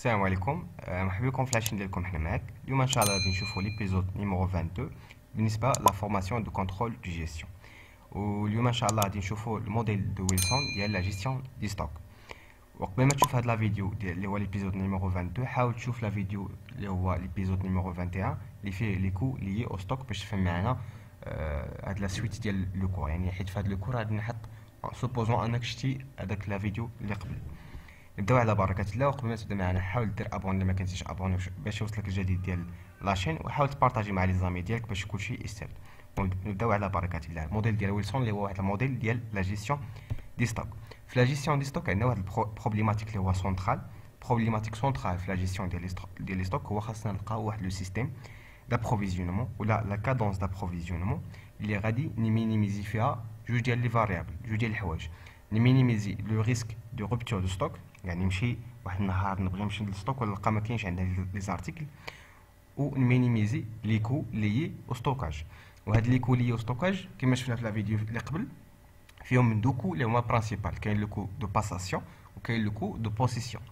السلام عليكم، مرحبا بكم في لاشين ديالكم حنا معاك. اليوم ان شاء الله غادي نشوفوا ليبيزود نيميرو 22 بالنسبه لا فورماسيون دو كونترول دو جيستيون. واليوم ان شاء الله غادي نشوفوا الموديل دو ويلسون ديال لا جيستيون دي ستوك. وقبل ما تشوف هاد لا فيديو ديال اللي هو ليبيزود نيميرو 22 حاول تشوف لا فيديو اللي هو ليبيزود نيميرو 21 اللي فيه لي كو لي او ستوك باش تفهم معنا هاد لا سويت ديال لو كور، يعني حيت في هاد لو كور غادي نحط سوبوزون انك شتي هذاك لا فيديو اللي قبل. نبداو على بركه الله. وقبل ما تبدا معنا حاول دير ابون اللي ما كنتيش ابوني باش يوصلك الجديد ديال لاشين، وحاول تبارطاجي مع لي زامي ديالك باش كلشي يستافد. نبداو على بركه الله. الموديل ديال ويلسون اللي هو واحد الموديل ديال لا جيستيون دي ستوك. في لا جيستيون دي ستوك عندنا واحد البروبليماتيك اللي هو سونترال. بروبليماتيك سونترال في لا جيستيون ديال لي ستوك هو خاصنا نلقاو واحد لو سيستيم دابروفيزيونمون ولا لا كادونس دابروفيزيونمون اللي غادي نيمينيميزي فيها جوج ديال لي فاريابل، جوج ديال الحوايج. نيمينيميزي لو ريسك دو روبتور دو ستوك، يعني نمشي واحد النهار نبغي نمشي للستوك ونلقى ما كاينش عندنا لي زارتيكل، ونمينيميزي لي كو لي او ستوكاج. وهاد لي كو لي او ستوكاج كما شفنا في لا فيديو اللي قبل فيهم من دو كو اللي هما برينسيبال، كاين لو كو دو باساسيون وكاين لو كو دو بوسيسيون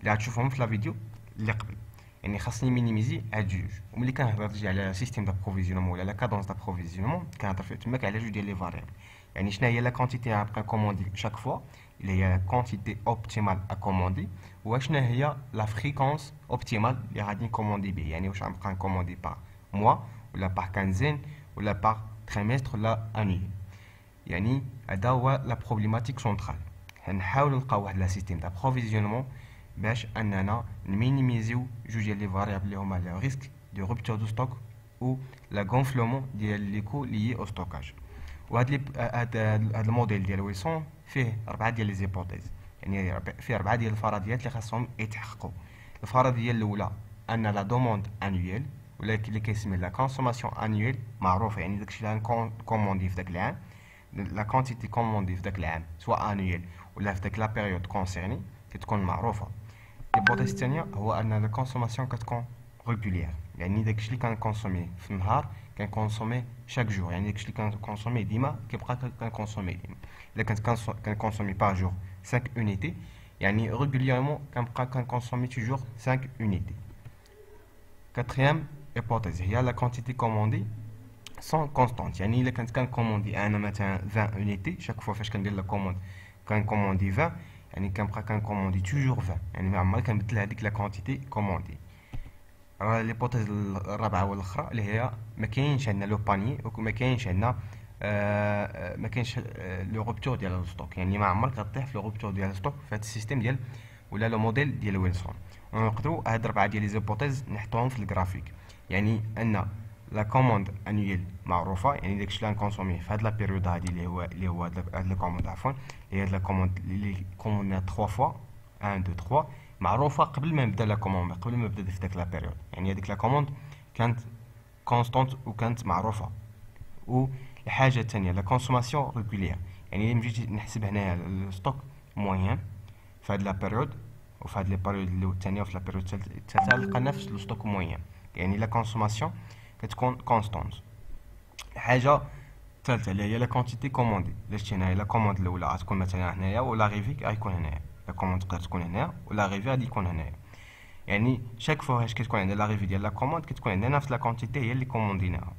اللي غتشوفهم في لا فيديو اللي قبل. يعني خاصني مينيميزي هاد جوج. وملي كنهضر ديجا على سيستيم دابروفيزيونمون ولا لا كادونس دابروفيزيونمون كنهضر تماك على جوج ديال لي فاريابل، يعني شنو هي لا كونتيتي ابغي كوموندي شاك فوا اللي هي لا كونتيتي اوبتيمال ا كوموندي، وشنو هي لا فريكونس اوبتيمال اللي غادي نكوموندي به، يعني واش غنبقى نكوموندي با موا ولا با كانزين ولا با تريمستر ولا اني. يعني هذا هو لا بروبليماتيك سونترال. غنحاول نلقاو واحد لا سيستيم ديال ابروفيزيونمون باش اننا نمينيميزيو جوج ديال لي فاريابل اللي هما لو ريسك دو روبتور دو ستوك و لا غونفلومون ديال لي كو لي او ستوكاج. وهاد الموديل ديال ويلسون فيه 4 ديال لي زيبوتيز، يعني فيه 4 ديال الفرضيات اللي خاصهم يتحققوا. الفرضيه الاولى ان لا دوموند انويل ولا اللي كيسمي لا كونسوماسيون انويل معروفه، يعني داكشي اللي كوموندي في داك العام، لا كونتيتي كوموندي في داك العام سواء انويل ولا في داك لا بيريود كونسيرني كتكون معروفه. البوتيز الثانيه هو ان لا كونسوماسيون كتكون ريغوليير، يعني داكشي اللي كنكونسومي في النهار كنكونسومي شاك جور، يعني داكشي اللي كنكونسومي ديما كيبقى كنكونسومي ديما. الا كنت كنكونسومي باغ جور 5 اونيتي، يعني ريغولييرمون كنبقى كنكونسومي توجور 5 اونيتي. كاتريام ايبوتيز هي لا كونتيتي كوموندي سون كونستانت، يعني الا كنت كنكوموندي انا مثلا 20 اونيتي شاك فوا فاش كندير لا كوموند كنكوموندي 20، يعني كنبقى كنكوموندي توجور 20، يعني ما عمري كنبدل هذيك لا كونتيتي كوموندي. راه ليبوتيز الرابعه والاخرى اللي هي ما كاينش عندنا لو باني وما كاينش عندنا ما كاينش لو روبتور ديال الستوك، يعني ما عمرك غطيح في لو روبتور ديال الستوك في هذا السيستيم ديال ولا لو موديل ديال ويلسون. ونقدروا هاد الربعه ديال لي زيبوتيز نحطوهم في الجرافيك، يعني ان لا كوموند انويل معروفه، يعني داكشي اللي غنكونسوميه في هاد لا بيريود هادي اللي هو هاد لا كوموند عفوا اللي هي هاد لا كوموند اللي كوموندنا 3 فوا 1 2 3 معروفه قبل ما نبدا لا كوموند، قبل ما نبدا في داك لا بيريود، يعني هذيك لا كوموند كانت كونستانت وكانت معروفه. والحاجه الثانيه لا كونسوماسيون ريغوليير، يعني ملي جيت نحسب هنايا الستوك موين في هاد لا بيريود وفي هاد لي بيريود الاولى والثانيه وفي لا بيريود الثالثه لقى نفس الستوك موين، يعني لا كونسوماسيون كتكون كونستانت. الحاجه الثالثه اللي هي لا كونتيتي كوموندي، اللي شتينا لا كوموند الاولى غتكون مثلا هنايا ولا ريفيك غيكون هنايا، لا كوموند تقدر تكون هنا ولا ريفي غادي يكون هنايا، يعني شاك فوا هاش كتكون عندنا لا ريفي ديال لا كوموند كتكون عندنا نفس لا كونتيتي هي اللي كومونديناها.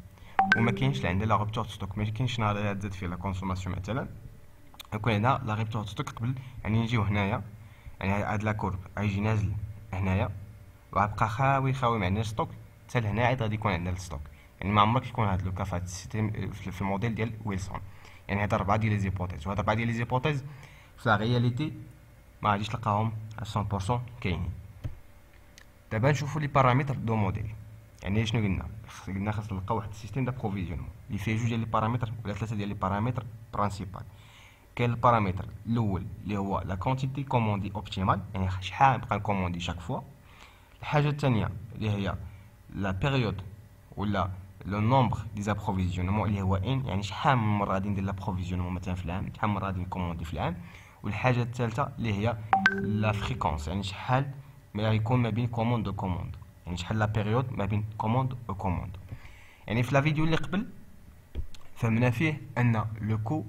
وما كاينش عندنا لا غوبتور ستوك، ما كاينش نهار اللي زاد فيه لا كونسوماسيون مثلا يكون عندنا لا غوبتور ستوك قبل، يعني نجيو هنايا يعني هاد لا كورب غيجي نازل هنايا وغيبقى خاوي ما عندناش ستوك حتى لهنا عاد غادي يكون عندنا الستوك، يعني ما عمرك يكون هاد لو كا في هاد السيستيم في الموديل ديال ويلسون. يعني هاد ربعه ديال لي زيبوتيز، وهاد ربعه ديال لي زيبوتيز في لا رياليتي ما غاديش تلقاهم 100% كاينين. دابا نشوفوا لي بارامتر دو موديل، يعني شنو قلنا خاص نلقاو واحد السيستيم د بروفيزيونمون اللي فيه جوج ديال لي بارامتر ولا ثلاثه ديال لي بارامتر برينسيبال. كاين البارامتر الاول اللي هو لا كونتيتي كوموندي اوبتيمال، يعني شحال نبقى نكوموندي شاك فوا. الحاجه الثانيه اللي هي لا بيريود ولا لو نومبر دي زابروفيزيونمون اللي هو ان، يعني شحال من مره غادي ندير لا بروفيزيونمون مثلا في العام، شحال من مره غادي نكوموندي في العام. والحاجه الثالثه اللي هي لا فريكونس، يعني شحال ما يكون ما بين كوموند و كوموند، يعني شحال لا بيريود ما بين كوموند و كوموند. يعني في لا فيديو اللي قبل فهمنا فيه ان لو كو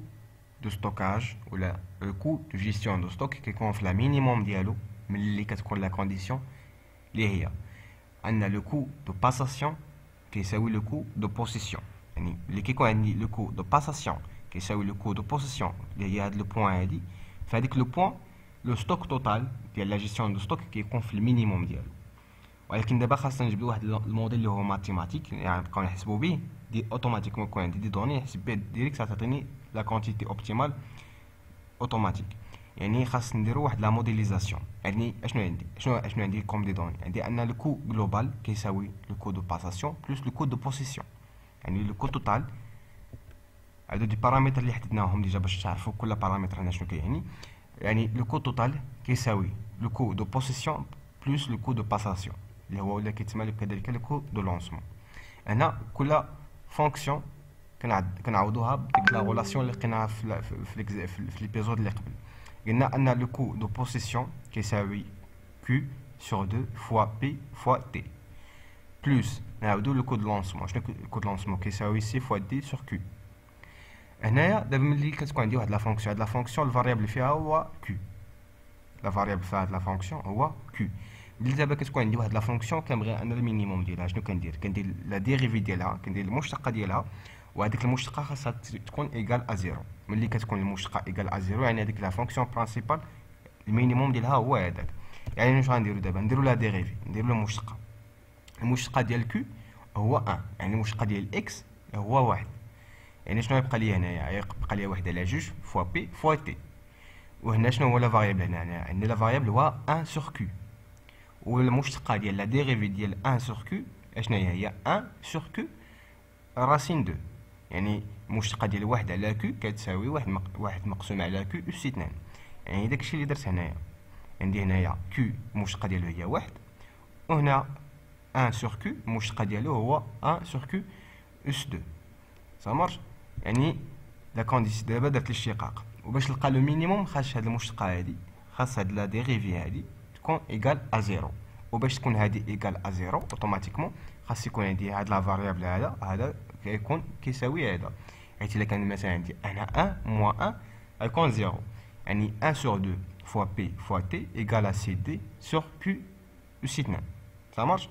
دو ستوكاج ولا لو كو دو جيستيون دو ستوك كيكون في لا مينيموم ديالو ملي كتكون لا كونديسيون اللي هي عندنا لو كو دو باساسيون كيساوي لو كو دو بوسيسيون. يعني اللي كيكون عندي لو كو دو باساسيون كيساوي لو كو دو بوسيسيون اللي هي هاد لو بوان هادي، فهاديك لو بوان لو ستوك توتال ديال لا جيستيون دو ستوك كيكون في المينيموم ديالو. ولكن دابا خاصنا نجبدو واحد الموديل اللي هو ماتيماتيك، يعني نبقاو نحسبو به دي اوتوماتيكمون يكون عندي دي دوني نحسب بها ديريكت تعطيني لا كونتيتي اوبتيمال اوتوماتيك. يعني خاص نديرو واحد لا موديليزاسيون. يعني اشنو عندي كوم دي دوني؟ عندي ان لو كو جلوبال كيساوي لو كو دو باساسيون بلس لو كو دو بوسيسيون، يعني لو كو توتال. هادو دي بارامتر اللي حددناهم ديجا باش تعرفوا كل بارامتر هنا شنو كيعني. يعني لو كو توتال كيساوي لو كو دو بوسيسيون بلس لو كو دو باساسيون اللي هو ولا كيتسمى كذلك لو كو دو لونسمون. هنا كل فونكسيون كنعوضوها بديك لا غولاسيون اللي لقيناها في ليبيزود اللي قبل. قلنا ان لو كو دو بوسيسيون كيساوي Q sur 2 fois P fois T بلس نعاودو لو كو دو لونسمون. شنو كو دو لونسمون؟ كيساوي C fois D sur Q. هنايا دابا ملي كتكون عندي واحد لا فونكسيون، هاد لا فونكسيون الفاريابل فيها هو Q، لا فاريابل فيها هاد لا فونكسيون هو Q. ملي دابا كتكون عندي واحد لا فونكسيون كنبغي انا المينيموم ديالها، شنو كندير لا ديريفي ديالها، كندير المشتقه ديالها، وهذيك المشتقه خاصها تكون ايكال ا زيرو. ملي كتكون المشتقه ايكال ا زيرو يعني هذيك لا فونكسيون برينسيبال المينيموم ديالها هو هذاك. يعني واش غنديرو دابا؟ نديرو لا ديريفي، نديرو المشتقه ديال Q هو 1، يعني المشتقه ديال اكس هو 1. يعني شنو يبقى لي هنايا؟ يبقى لي واحد على جوج فوا بي فوا تي. وهنا شنو هو لا فاريابل؟ هنا عندنا لا فاريابل هو 1 سور Q، والمشتقه ديال لا ديريفي ديال 1 سور Q اشنا هي 1 سور Q راسين 2. يعني المشتقه ديال واحد على Q كتساوي واحد مقسوم على Q اس 2. يعني داكشي اللي درت هنايا. عندي هنايا Q المشتقه ديالو هي 1، وهنا 1 سور Q المشتقه ديالو هو 1 سور Q اس 2. صافي مارش. يعني لا كونديسي دابا درت الاشتقاق، وباش نلقى لو مينيموم خاص هاد المشتقه هادي، خاص هاد لا ديريفي هادي تكون ايكال ا زيرو. وباش تكون هادي ايكال ا زيرو اوتوماتيكمون خاص يكون عندي هاد لا فاريابل هذا كيكون كيساوي هذا، حيت الا كان مثلا عندي انا 1 موان 1 غيكون زيرو. يعني 1 سور 2 فوا بي فوا تي ايكال ا سي دي سور كي اس 2. صافي مارش.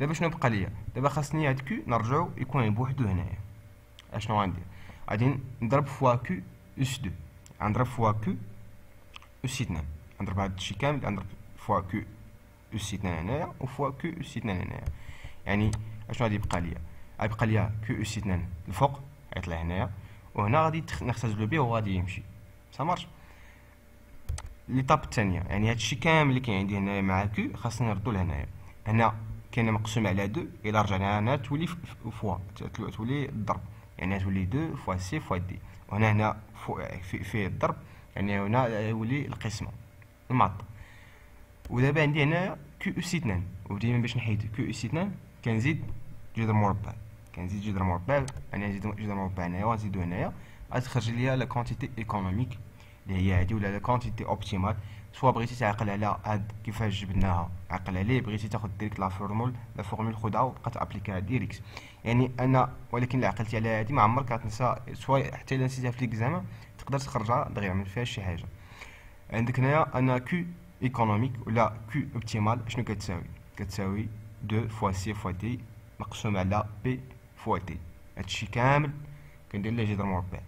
دابا شنو بقى ليا؟ دابا خاصني هاد كي نرجعو يكون بوحدو هنايا. اشنو غندير؟ غادي نضرب فوا كي اس 2، غنضرب فوا كي اس 2، غنضرب هاد الشيء كامل، غنضرب فوا كي اس 2 هنايا وفوا كي اس 2 هنايا. يعني اشنو غادي يبقى ليا؟ غيبقى ليا كي اس 2 الفوق غيطلع هنايا، وهنا غادي نختزلو بيه وغادي يمشي. صافي مارش. ليطاب الثانيه، يعني هاد الشيء كامل اللي كاين عندي هنايا مع كي خاصني نردو لهنايا. هنا كاينه مقسوم على 2، الا رجعنا هنا تولي فوا، تولي الضرب، يعني تولي 2 فوا سي فوا دي. وهنا هنا فيه الضرب، يعني هنا يولي القسمه المعطى. ودابا عندي هنايا كي اس 2، وديما باش نحيد كي اس 2 كنزيد جذر مربع، يعني نزيد جذر مربع هنايا ونزيدو هنايا، غتخرج ليا لا كونتيتي ايكونوميك اللي هي هادي، ولا لا كونتيتي اوبتيمال. سوا بغيتي تعقل على هاد كيفاش جبناها عقل عليه، بغيتي تاخد ديريكت لا فورمول خدها وبقى تابليكيها ديريكت. يعني انا ولكن اللي عقلتي على هادي ما عمرك غتنسى، سوا حتى الا نسيتها في ليكزامان تقدر تخرجها دغيا ما فيهاش شي حاجه. عندك هنايا انا كي ايكونوميك ولا كي اوبتيمال شنو كتساوي 2 فوا سي فوا دي مقسوم على بي فوا دي. هادشي كامل كندير ليه جذر مربع.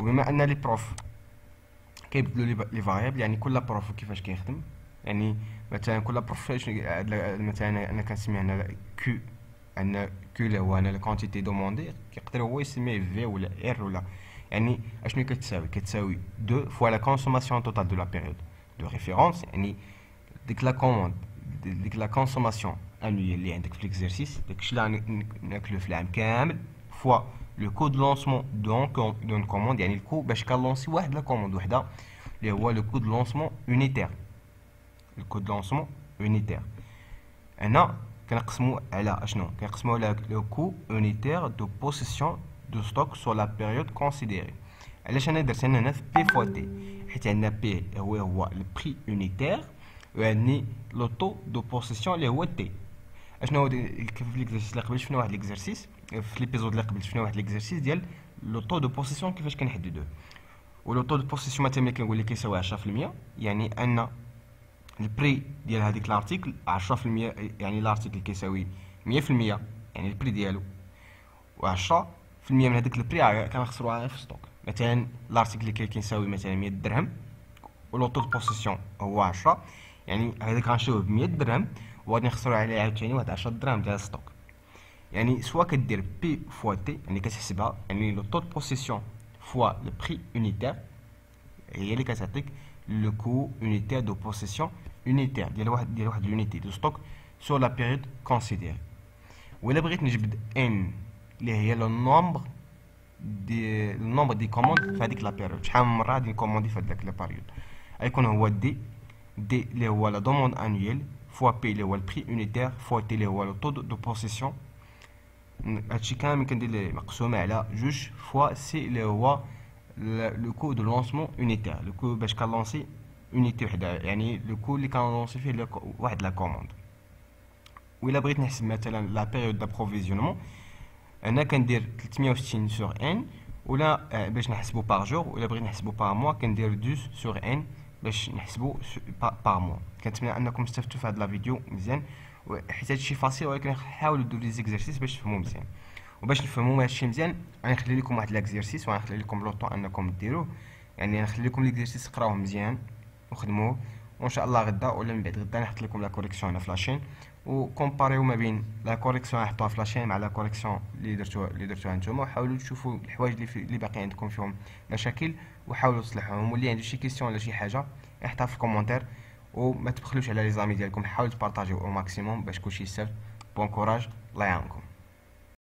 وبما ان لي بروف كيبدلوا لي فاريابل، يعني كل بروف كيفاش كيخدم. يعني مثلا كل بروف مثلا انا كنسمي هنا كيو، عندنا كيو اللي هو انا لا كونتيتي دوموندي، كيقدر هو يسميه في ولا ار ولا. يعني اشنو كتساوي 2 فوا لا كونسوماسيون توتال دو لا بيريود دو ريفيرونس. يعني ديك لا كوموند، ديك لا كونسوماسيون انوي اللي عندك في ليكزيرسيس، داكشي اللي ناكلو في العام كامل، فوا لو كو دو لونسمون دون كوموند. يعني الكو باش كنلونسي واحد لا كوموند وحده اللي هو لو كو دو لونسمون اونيتير، الكو دو لونسمون اونيتير. هنا كنقسمو على اشنو؟ كنقسمو على لو كو اونيتير دو بوسيسيون دو ستوك سو لا بيريود كونسيديري. علاش انا درت هنا بي فوا تي؟ حيت عندنا بي هو البري اونيتير، وعندي لو طو دو بوسيسيون اللي هو تي. اشنو هو كيف في ليكزيرسيس اللي قبل شفنا واحد ليكزيرسيس، في ليبيزود اللي قبل شفنا واحد ليكزيرسيس ديال لو طو دو بوسيسيون كيفاش كنحددوه. ولو طو دو بوسيسيون مثلا ملي كنقول لك كيساوي 10%، يعني ان البري ديال هذيك لارتيكل 10%، يعني لارتيكل كيساوي 100% يعني البري ديالو، و10% من هذاك البري كنخسروها في ستوك. مثلا لارتيكل اللي كيساوي مثلا 100 درهم ولوطو بوسيسيون هو 10، يعني هذاك غنشوه ب 100 درهم وغادي نخسروا عليه عاوتاني واحد 10 درهم ديال ستوك. يعني سوا كدير بي فوا تي، يعني كتحسبها، يعني لوطو بوسيسيون فوا لو بري اونيتير هي اللي كتعطيك le coût unitaire de possession unitaire ديال واحد l'unité de stock sur la période considérée. ولا بغيت نجبد n اللي هي le nombre دي commandes في هذيك la période، شحال من مره غادي نكوموندي في هذاك la période، غيكون هو d اللي هو la demande annuelle fois p اللي هو le prix unitaire fois t اللي هو le taux de possession. هادشي كامل كندير مقسومه على جوج fois c اللي هو le coût de lancement unitaire، le coût باش كنلونسي unité وحده، يعني le coût اللي كنلونسي فيه واحد لا كوموند. وإلا بغيت نحسب مثلا لا بيريود دابروفيزيونمون، هنا كندير 360 سور ان، ولا باش نحسبو باغ جور، ولا بغيت نحسبو باغ موا كندير 12 سور ان باش نحسبو باغ موا. كنتمنى انكم استفدتوا في هاد لا فيديو مزيان، حيت هادشي فاسيل، ولكن حاولوا ديروا لي زيكزارسيس باش تفهموا مزيان. وباش نفهموا هادشي مزيان غنخلي لكم واحد لاكزيرسيس وغنخلي لكم لو طون انكم ديروه، يعني غنخلي لكم ليكزيرسيس قراوه مزيان وخدموه، وان شاء الله غدا ولا من بعد غدا نحط لكم لا كوريكسيون هنا في لاشين، وكومباريو ما بين لا كوريكسيون نحطوها في لاشين مع لا كوريكسيون اللي درتوها نتوما، وحاولوا تشوفوا الحوايج اللي باقي عندكم فيهم مشاكل وحاولوا تصلحوهم. واللي عنده شي كيسيون ولا شي حاجه يحطها في الكومونتير، وما تبخلوش على لي زامي ديالكم، حاولوا تبارطاجيو او ماكسيموم باش كلشي يستافد. بون كوراج، الله يعاونكم.